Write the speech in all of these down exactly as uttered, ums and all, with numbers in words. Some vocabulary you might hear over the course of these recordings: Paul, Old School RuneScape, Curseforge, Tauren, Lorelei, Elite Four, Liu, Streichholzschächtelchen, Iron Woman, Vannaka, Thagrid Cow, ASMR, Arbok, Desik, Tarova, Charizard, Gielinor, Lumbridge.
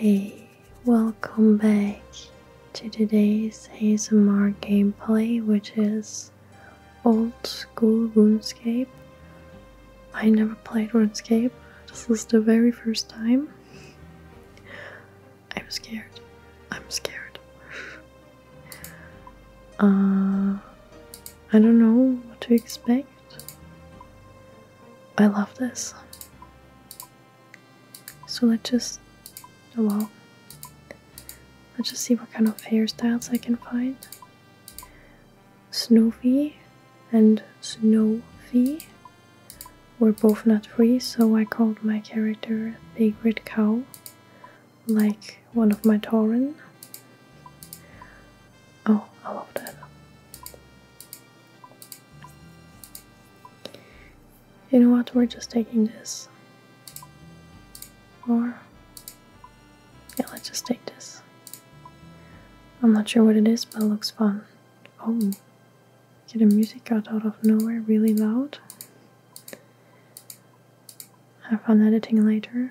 Hey, welcome back to today's A S M R gameplay, which is Old School RuneScape. I never played RuneScape, this is the very first time. I'm scared, I'm scared. uh, I don't know what to expect. I love this. So let's just, oh well, let's just see what kind of hairstyles I can find. Snoofy and Snowfy were both not free, so I called my character Thagrid Cow, like one of my tauren. Oh, I love that. You know what, we're just taking this. Or, yeah, let's just take this. I'm not sure what it is, but it looks fun. Oh, okay, the music got out of nowhere really loud. Have fun editing later.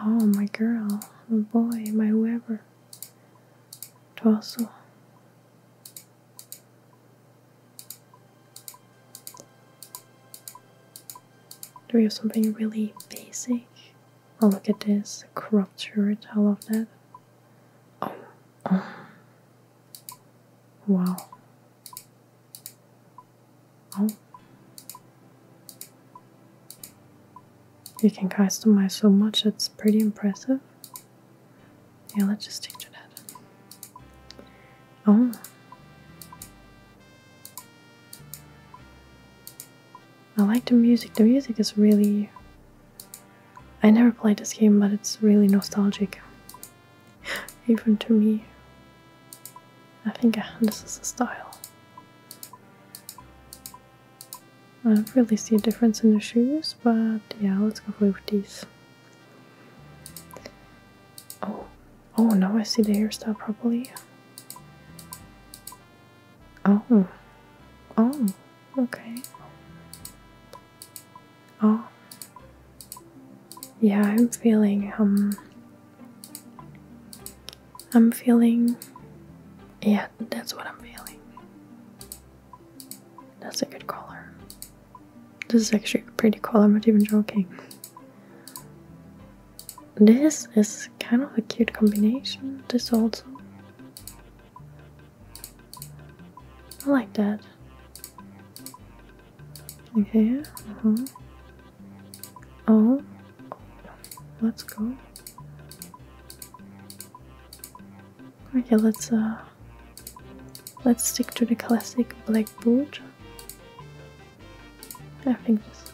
Oh, my girl, my boy, my whoever. Torso. Do we have something really basic? Oh, look at this, a cropped shirt, I love that. Oh, oh. Wow. Oh. You can customize so much, it's pretty impressive. Yeah, let's just stick to that. Oh. I like the music, the music is really... I never played this game, but it's really nostalgic. Even to me. I think uh, this is the style. I don't really see a difference in the shoes, but yeah, let's go with these. Oh, oh, now I see the hairstyle properly. Oh, oh, okay. Oh, yeah, I'm feeling, um, I'm feeling, yeah, that's what I'm feeling. That's a good color. This is actually a pretty color, I'm not even joking. This is kind of a cute combination, this also. I like that. Okay, uh-huh. Oh, let's go. Okay, let's uh, let's stick to the classic black boot. I think this.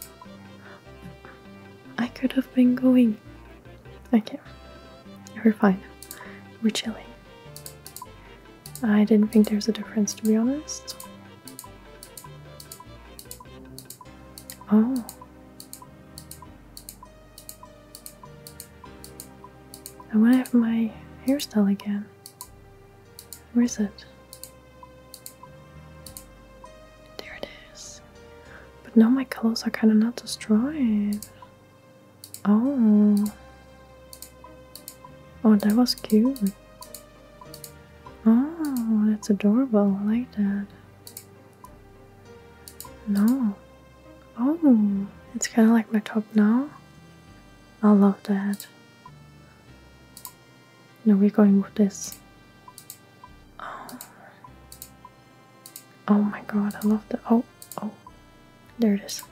I could have been going. Okay, we're fine. We're chilling. I didn't think there's a difference, to be honest. Oh. I want to have my hairstyle again. Where is it? There it is. But now my clothes are kind of not destroyed. Oh. Oh, that was cute. Oh, that's adorable. I like that. No. Oh, it's kind of like my top now. I love that. No, we're going with this. Oh. Oh my god, I love the... Oh, oh. There it is.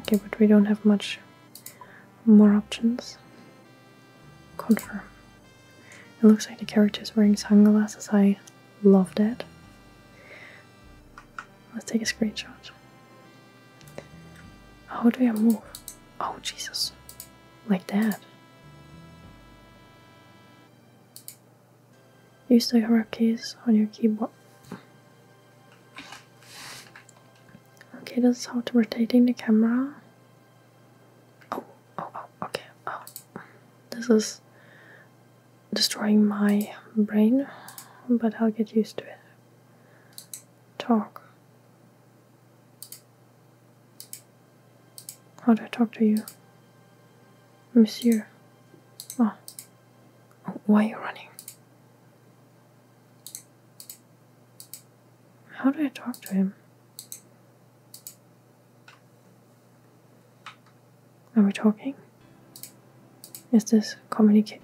Okay, but we don't have much more options. Confirm. It looks like the character is wearing sunglasses. I love that. Let's take a screenshot. How do I move? Oh, Jesus. Like that. Use the arrow keys on your keyboard. Okay, this is how to rotating the camera. Oh, oh, oh, okay. Oh. This is destroying my brain, but I'll get used to it. Talk. How do I talk to you? Monsieur. Oh. Why are you running? How do I talk to him? Are we talking? Is this communication?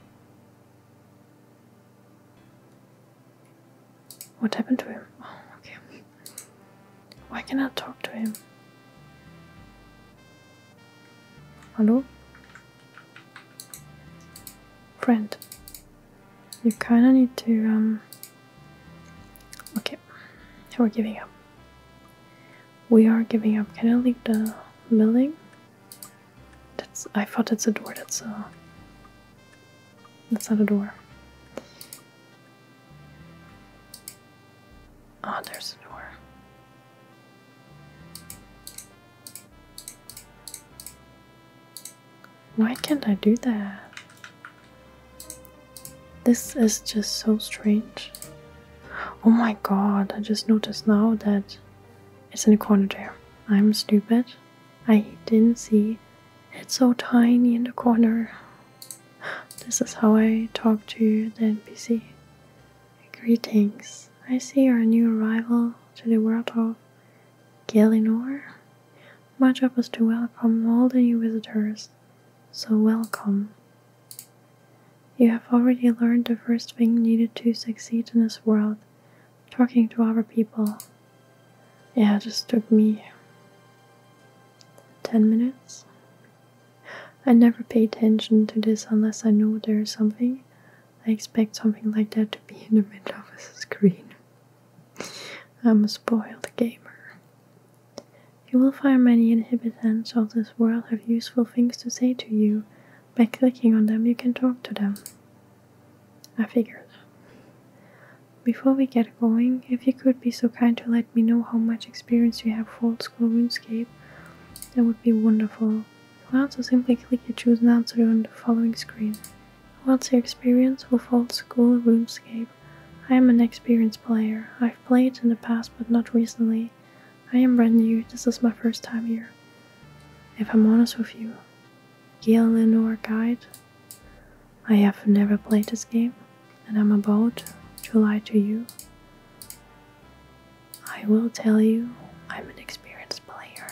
What happened to him? Oh, okay. Why can I talk to him? Hello? Friend. You kinda need to, um... okay. We're giving up. We are giving up. Can I leave the building? That's... I thought that's a door. That's a... That's not a door. Ah, oh, there's a door. Why can't I do that? This is just so strange. Oh my god, I just noticed now that it's in the corner there. I'm stupid. I didn't see it's so tiny in the corner. This is how I talk to the N P C. Greetings. I see you're a new arrival to the world of Gielinor. My job is to welcome all the new visitors, so welcome. You have already learned the first thing needed to succeed in this world, talking to other people. Yeah, it just took me ten minutes. I never pay attention to this unless I know there is something. I expect something like that to be in the middle of a screen. I'm a spoiled gamer. You will find many inhabitants of this world have useful things to say to you. By clicking on them, you can talk to them. I figured. Before we get going, if you could be so kind to let me know how much experience you have for Old School RuneScape, that would be wonderful. You can also simply click and choose an answer on the following screen. What's your experience with Old School RuneScape? I am an experienced player. I've played in the past but not recently. I am brand new, this is my first time here. If I'm honest with you, Gielinor Guide. I have never played this game, and I'm about to lie to you. I will tell you, I'm an experienced player.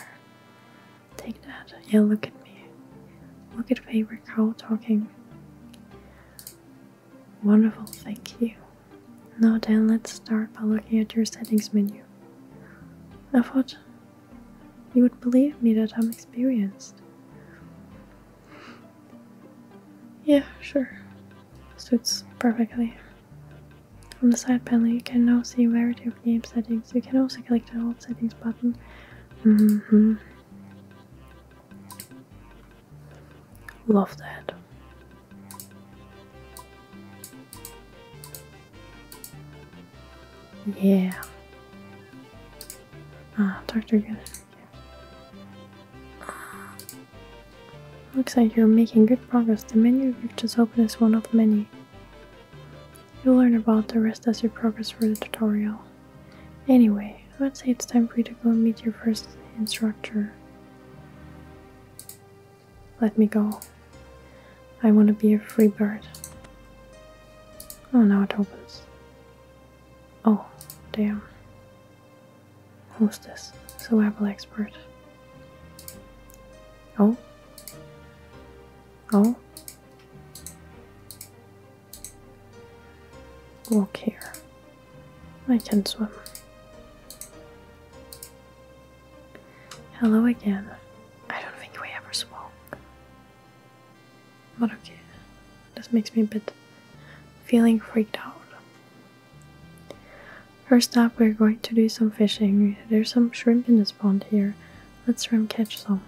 Take that. Yeah, look at me. Look at Thagrid Cow talking. Wonderful, thank you. Now then, let's start by looking at your settings menu. I thought you would believe me that I'm experienced. Yeah, sure. Suits perfectly. From the side panel, you can now see a variety of game settings. You can also click the old settings button. Mm-hmm. Love that. Yeah. Ah, talk to you. Looks like you're making good progress. The menu you've just opened is one of many. You'll learn about the rest as you progress through the tutorial. Anyway, I'd say it's time for you to go and meet your first instructor. Let me go. I want to be a free bird. Oh, now it opens. Oh, damn. Who's this? Survival expert. Oh. Oh. Walk here. I can swim. Hello again. I don't think we ever spoke. But okay. This makes me a bit feeling freaked out. First up, we're going to do some fishing. There's some shrimp in this pond here. Let's try and catch some.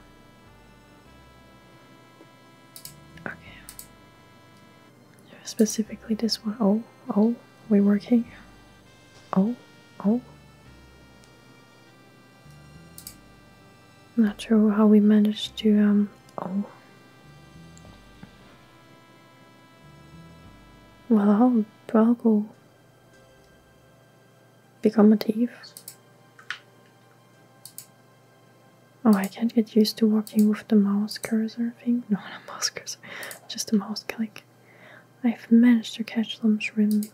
Specifically this one. Oh, oh, we're working. Oh, oh. Not sure how we managed to, um, oh. Well, I'll, I'll go become a thief. Oh, I can't get used to walking with the mouse cursor thing. No, not mouse cursor, just a mouse click. I've managed to catch some shrimp.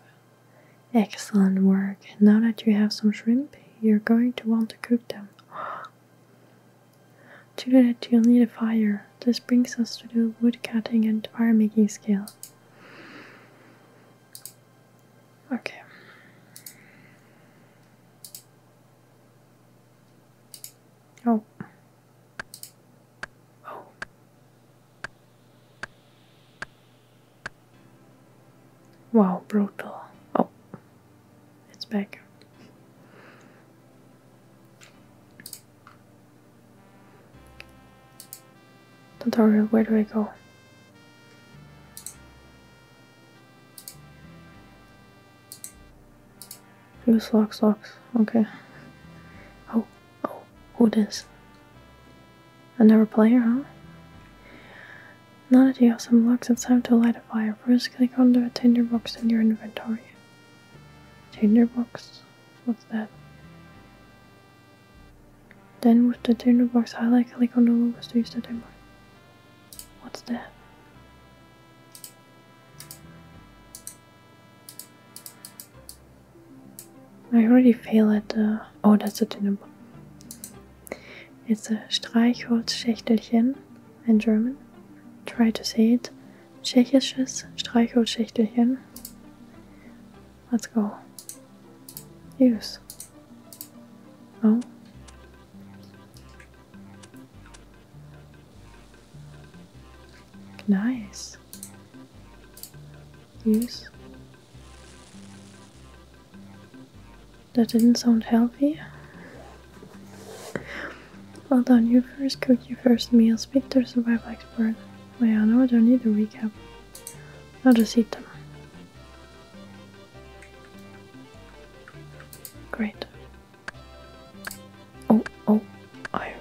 Excellent work. Now that you have some shrimp, you're going to want to cook them. To do that, you'll need a fire. This brings us to the wood cutting and fire making skill. Okay. Oh. Oh. Wow, brutal. Oh. It's back. Tutorial, where do I go? Use locks, locks, okay. Oh, oh, who this? Another player, huh? Now that you have some locks, it's time to light a fire. First, click on the tinderbox in your inventory. Tinderbox? What's that? Then, with the tinderbox highlight, click on the lowest to use the tinderbox. What's that? I already fail at the... Oh, that's a tinderbox. It's a Streichholzschächtelchen in German. Try to say it. Tschechisches Streichholzschächtelchen. Let's go. Use. Oh. Nice. Use. That didn't sound healthy. Well done, you first cook your first meal. Speak to the survival expert. Oh yeah, no, I don't need a recap. I'll just eat them. Great. Oh, oh, I,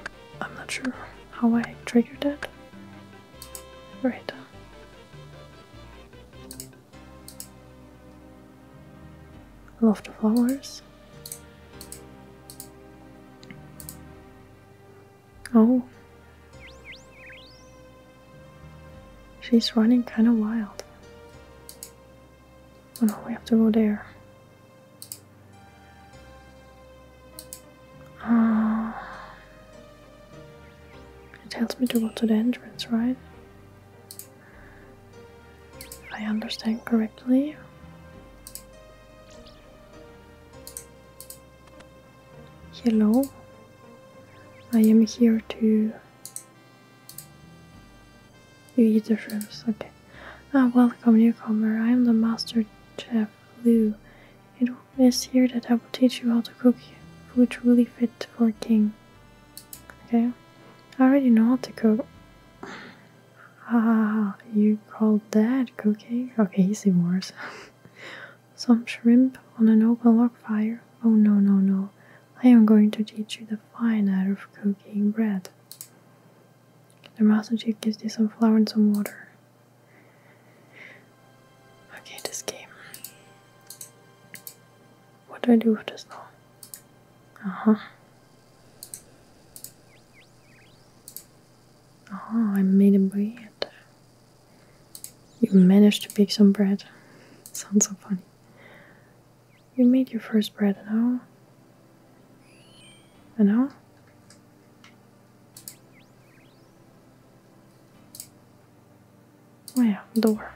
I'm not sure how I triggered that. Great. I love the flowers. Oh. She's running kind of wild. Oh no, we have to go there. Uh, it tells me to go to the entrance, right? If I understand correctly. Hello. I am here to... You eat the shrimps, okay. Ah, welcome newcomer, I am the master chef, Liu. It is here that I will teach you how to cook food truly fit for a king. Okay. I already know how to cook. Ah, you call that cooking? Okay, he's even worse. Some shrimp on an open log fire. Oh no, no, no. I am going to teach you the fine art of cooking bread. The master chef gives you some flour and some water. Okay, this game. What do I do with this now? Uh-huh. Oh, I made a bread. You managed to bake some bread. Sounds so funny. You made your first bread now. And now? Oh yeah, door.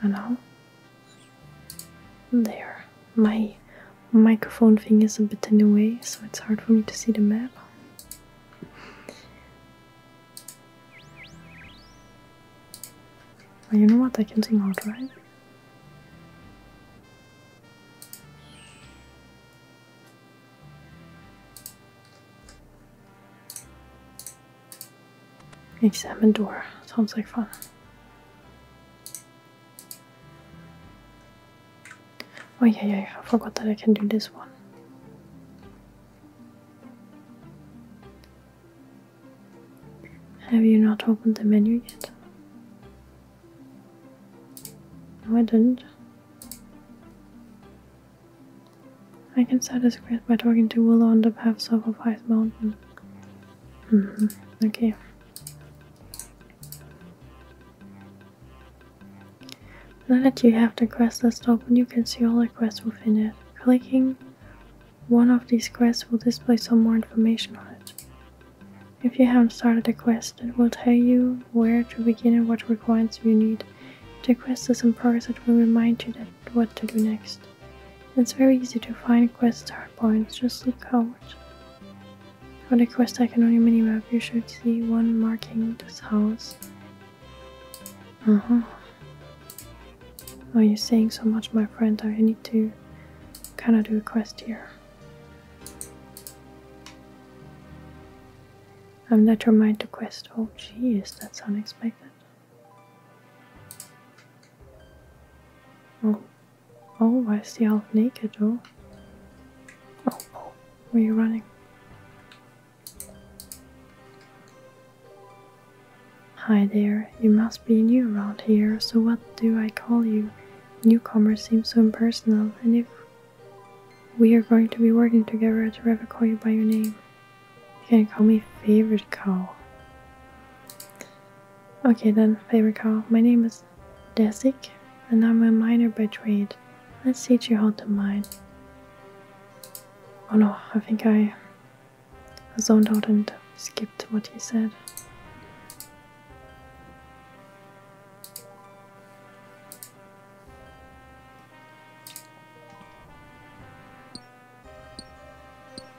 And now? There. My microphone thing is a bit in the way, so it's hard for me to see the map. Well, you know what? I can zoom out, right? Examine door. Sounds like fun. Oh yeah, yeah, yeah, I forgot that I can do this one. Have you not opened the menu yet? No, I didn't. I can set his quest by talking to Willow on the path south of Ice Mountain. Mm-hmm. Okay. Now that you have the quest list open, you can see all the quests within it. Clicking one of these quests will display some more information on it. If you haven't started a quest, it will tell you where to begin and what requirements you need. If the quest is in progress, it will remind you that what to do next. It's very easy to find quest start points, just look out. For the quest icon on your minimap, you should see one marking this house. Uh-huh. Oh, you're saying so much, my friend. I need to kind of do a quest here. I'm not reminded to quest. Oh, jeez, that's unexpected. Oh, oh, why is the elf naked? Oh, oh, oh, where are you running? Hi there. You must be new around here. So what do I call you? Newcomer seems so impersonal, and if we are going to be working together, I'd rather call you by your name. You can call me Thagrid Cow. Okay then, Thagrid Cow. My name is Desik, and I'm a miner by trade. Let's teach you how to mine. Oh no, I think I zoned out and skipped what he said.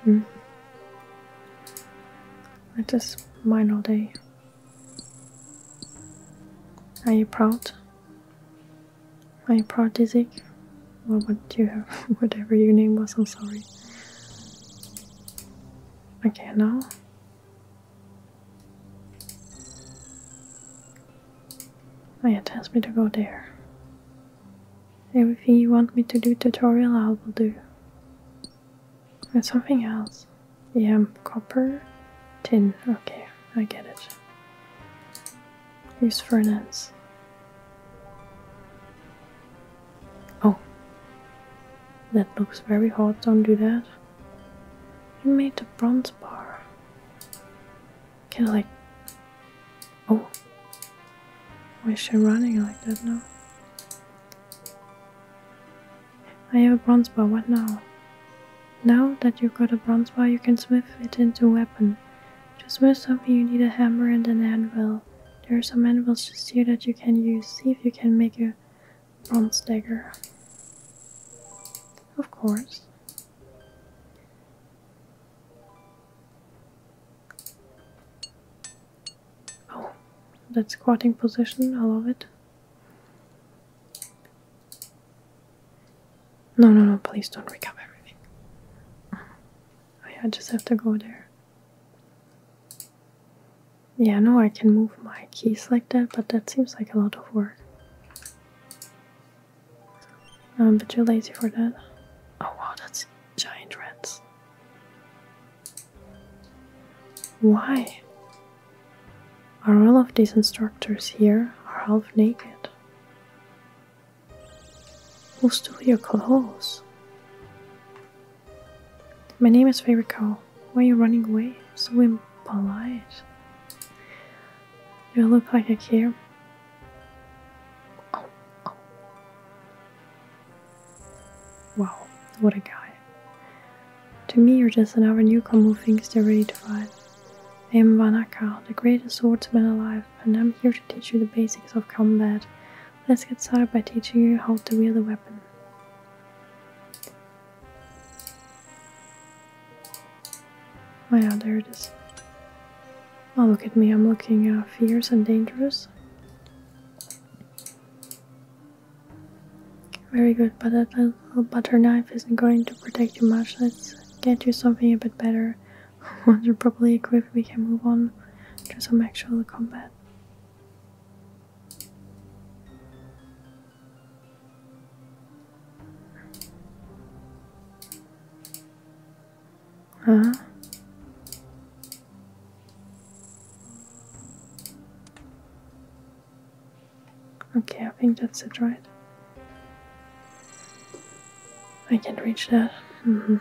Hmm. I just mine all day. Are you proud? Are you proud, Desik? Or what you have, whatever your name was, I'm sorry. Okay, now. Oh yeah, it tells me to go there. Everything you want me to do tutorial, I will do. There's something else. Yeah, copper, tin. Okay, I get it. Use furnace. Oh. That looks very hot, don't do that. You made a bronze bar. Can I like... Oh. Why is she running like that now? I have a bronze bar, what now? Now that you've got a bronze bar, you can smith it into a weapon. To smith something, you need a hammer and an anvil. There are some anvils just here that you can use. See if you can make a bronze dagger. Of course. Oh, that squatting position, I love it. No, no, no, please don't recover. I just have to go there. Yeah, I know I can move my keys like that, but that seems like a lot of work. I'm a bit too lazy for that. Oh wow, that's giant rats. Why? Are all of these instructors here are half naked? Who stole your clothes? My name is Thagrid Cow. Why are you running away? So impolite. You look like I care. Oh, oh. Wow, what a guy. To me, you're just another newcomer who thinks they're ready to fight. I am Vannaka, the greatest swordsman alive, and I'm here to teach you the basics of combat. Let's get started by teaching you how to wield a weapon. Oh yeah, there it is. Oh, look at me, I'm looking uh, fierce and dangerous. Very good, but that little butter knife isn't going to protect you much. Let's get you something a bit better. Once you're properly equipped, we can move on to some actual combat. Huh? Okay, I think that's it, right? I can't reach that. Mm-hmm.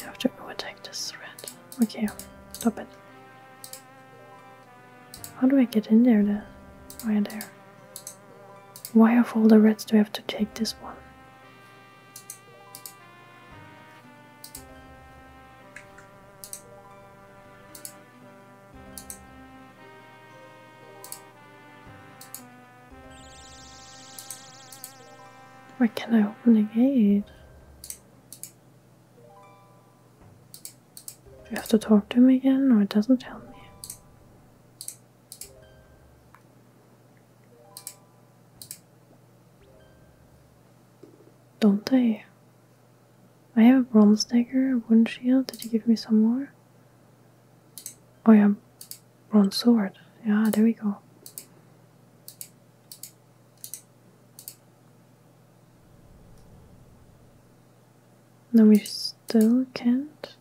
I have to overtake this thread. Okay, stop it. How do I get in there then? Why there? Why of all the reds do I have to take this one? Why can't I open the gate? Do I have to talk to him again, or it doesn't tell me? Don't they? I have a bronze dagger, a wooden shield. Did you give me some more? Oh yeah, bronze sword. Yeah, there we go. No, we still can't.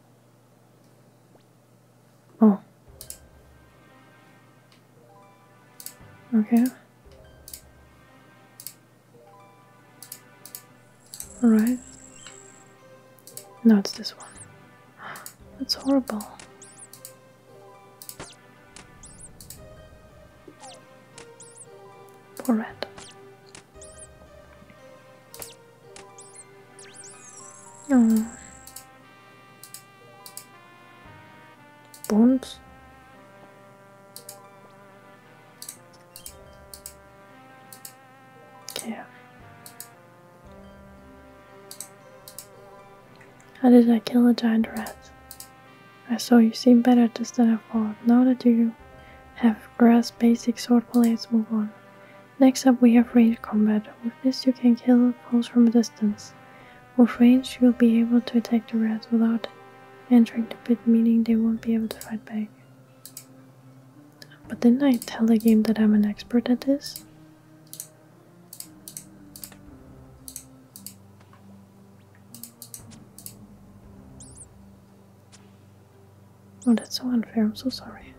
Oh. Okay. Alright. No, it's this one. That's horrible. Poor rat. Oh. Bones. Yeah. How did I kill a giant rat? I saw you seem better at this than I thought. Now that you have grasped basic swordplay, let's move on. Next up we have range combat. With this you can kill foes from a distance. With range, you'll be able to attack the rats without entering the pit, meaning they won't be able to fight back. But didn't I tell the game that I'm an expert at this? Oh, that's so unfair, I'm so sorry.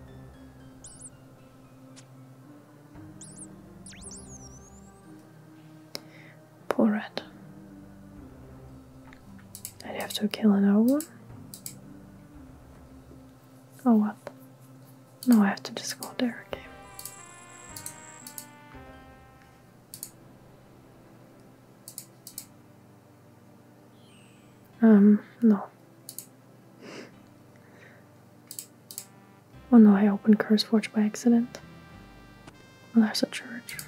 Poor rat. I'd have to kill another one? Oh what? No, I have to just go there, okay. Um, no. Oh no, I opened Curseforge by accident. Well, there's a church.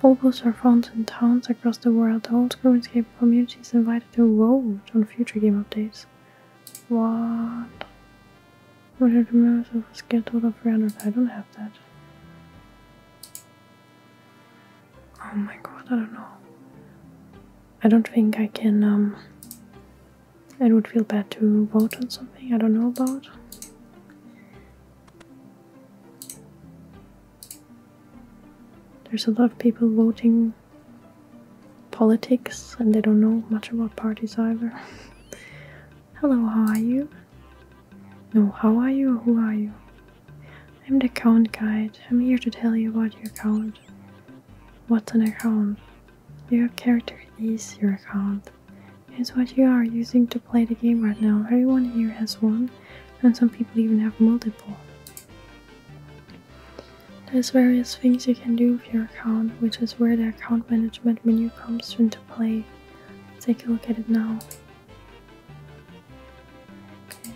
Bulbos are found in towns across the world. The Old School RuneScape community is invited to vote on future game updates. What? What are the members of a skill total of three hundred? I don't have that. Oh my god, I don't know. I don't think I can, um... it would feel bad to vote on something I don't know about. There's a lot of people voting politics and they don't know much about parties either. Hello, how are you? No, how are you or who are you? I'm the account guide. I'm here to tell you about your account. What's an account? Your character is your account. It's what you are using to play the game right now. Everyone here has one and some people even have multiple. There's various things you can do with your account, which is where the account management menu comes into play. Take a look at it now. Okay.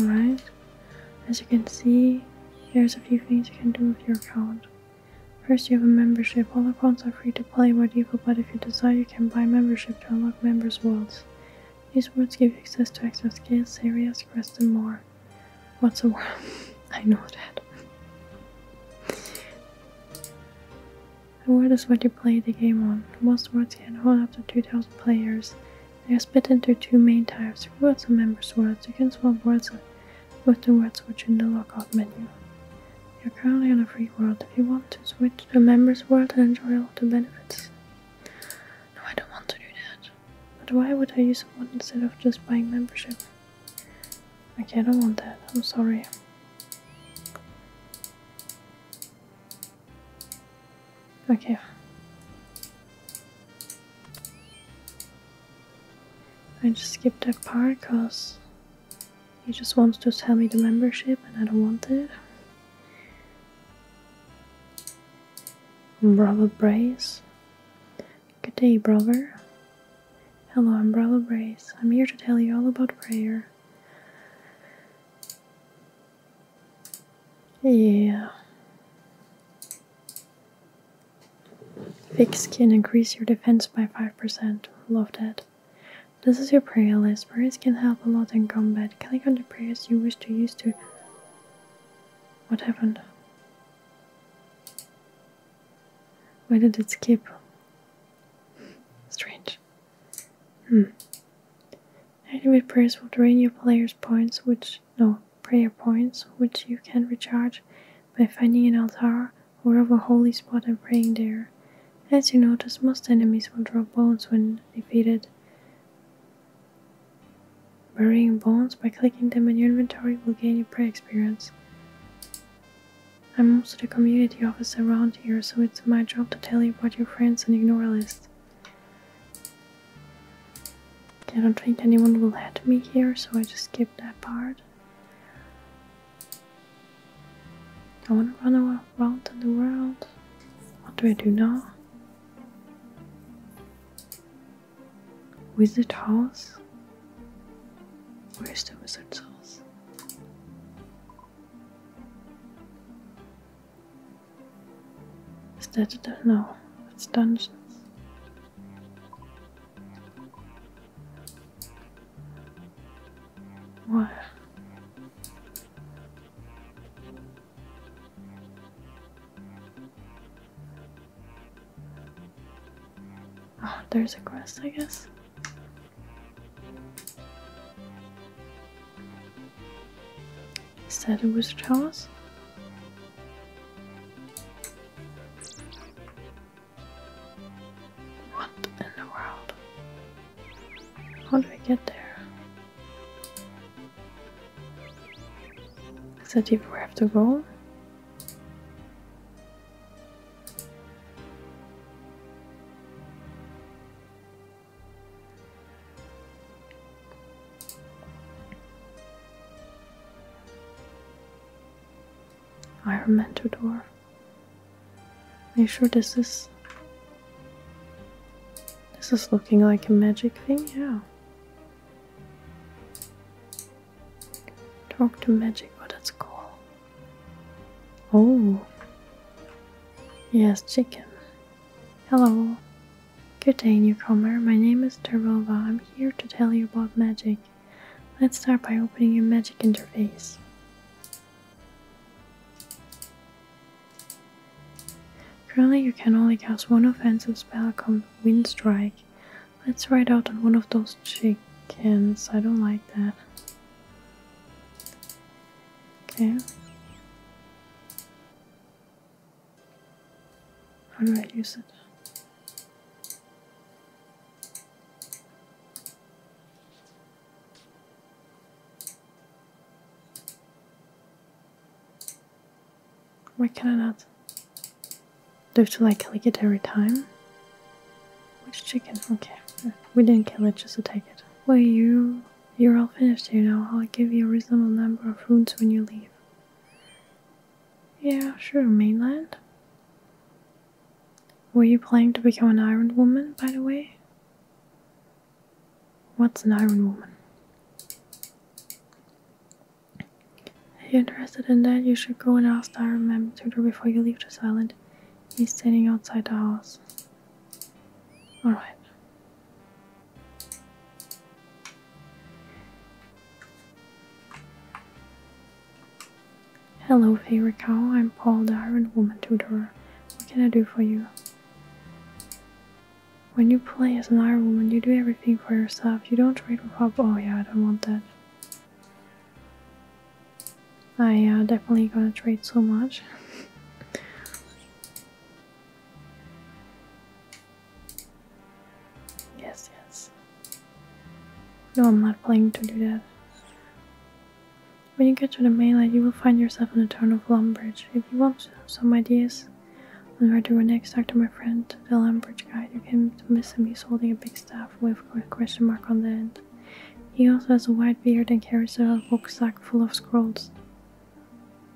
Alright. As you can see, there's a few things you can do with your account. First, you have a membership. All accounts are free to play by default, but if you decide, you can buy membership to unlock members' worlds. These worlds give you access to extra skills, areas, quests, and more. What's a world? I know that. A world is what you play the game on. Most worlds can hold up to two thousand players. They are split into two main types, worlds and members' worlds. You can swap worlds with the worlds which are in the lockout menu. You're currently on a free world. If you want to switch to a member's world and enjoy all the benefits. No, I don't want to do that. But why would I use someone instead of just buying membership? Okay, I don't want that. I'm sorry. Okay. I just skipped that part because he just wants to sell me the membership and I don't want it. Umbrella Brace. Good day, brother. Hello, Umbrella Brace. I'm here to tell you all about prayer. Yeah. Thick skin, increase your defense by five percent. Love that. This is your prayer list. Prayers can help a lot in combat. Click on the prayers you wish to use to... What happened? Why did it skip? Strange. Hmm. Activate prayers will drain your player's points, which... No. Prayer points, which you can recharge by finding an altar or of a holy spot and praying there. As you notice, most enemies will drop bones when defeated. Burying bones by clicking them in your inventory will gain your prayer experience. I'm also the community officer around here, so it's my job to tell you about your friends and ignore list. Okay, I don't think anyone will add me here, so I just skip that part. I want to run around in the world. What do I do now? Wizard house? Where's the wizard's house? Is that a no? It's dungeons. What? Oh, there's a quest, I guess. Is that a wizard house? What in the world? How do I get there? Is that even where I have to go? Iron Mentor Door. Are you sure this is... This is looking like a magic thing? Yeah. Talk to magic. Oh, that's cool. Oh. Yes, chicken. Hello. Good day, newcomer. My name is Tarova. I'm here to tell you about magic. Let's start by opening your magic interface. Currently you can only cast one offensive spell called Wind Strike. Let's ride out on one of those chickens. I don't like that. Okay. How do I use it? Why can I not? Do I have to like click it every time? Which chicken? Okay. We didn't kill it, just attack it. Well, you... You're all finished here now. I'll give you a reasonable number of runes when you leave. Yeah, sure. Mainland? Were you planning to become an Iron Woman, by the way? What's an Iron Woman? If you're interested in that, you should go and ask the Iron Man tutor before you leave this island. He's standing outside the house. Alright. Hello, Thagrid Cow. I'm Paul, the Iron Woman tutor. What can I do for you? When you play as an Iron Woman, you do everything for yourself. You don't trade with Pop. Oh yeah, I don't want that. I uh, definitely gonna trade so much. Yes, yes. No, I'm not planning to do that. When you get to the mainland, you will find yourself in the town of Lumbridge. If you want some ideas on where to go next, talk to my friend, the Lumbridge guide. You can miss him, he's holding a big staff with a question mark on the end. He also has a white beard and carries a rucksack full of scrolls.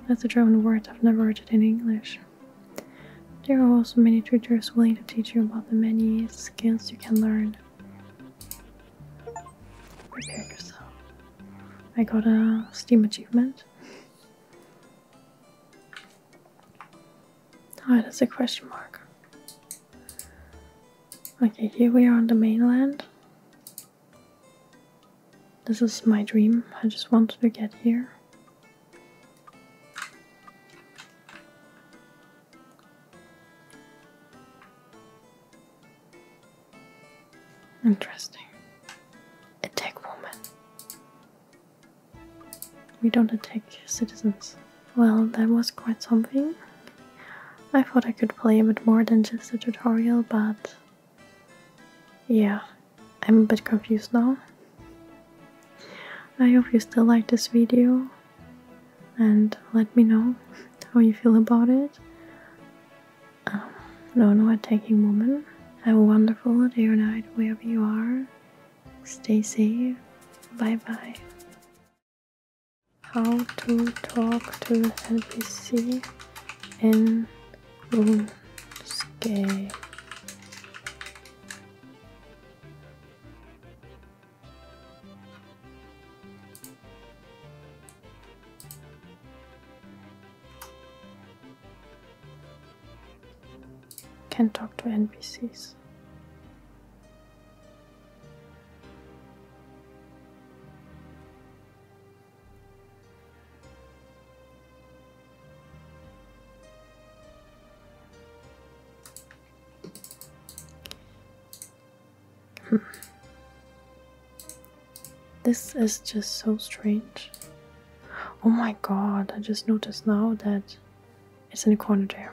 That's a German word, I've never heard it in English. There are also many tutors willing to teach you about the many skills you can learn. Prepare yourself. I got a Steam achievement. Oh, that's a question mark. Okay, here we are on the mainland. This is my dream, I just wanted to get here. Interesting. Attack woman. We don't attack citizens. Well, that was quite something. I thought I could play a bit more than just a tutorial, but yeah, I'm a bit confused now. I hope you still like this video and let me know how you feel about it. Um, no, no attacking woman. Have a wonderful day or night wherever you are. Stay safe. Bye bye. How to talk to N P C in RuneScape. Can talk to N P Cs. This is just so strange. Oh my god, I just noticed now that it's in the corner there.